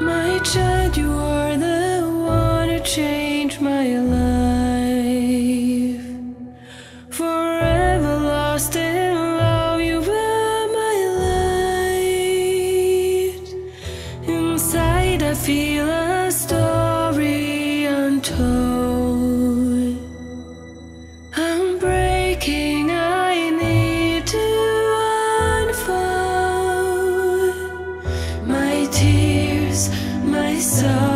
My child, you are the one who changed my life. Forever lost in love, you were my light. Inside I feel a story untold. I'm breaking, I need to unfold. My tears, my soul.